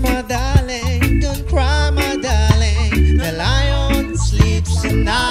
My darling, don't cry, my darling. The lion sleeps tonight.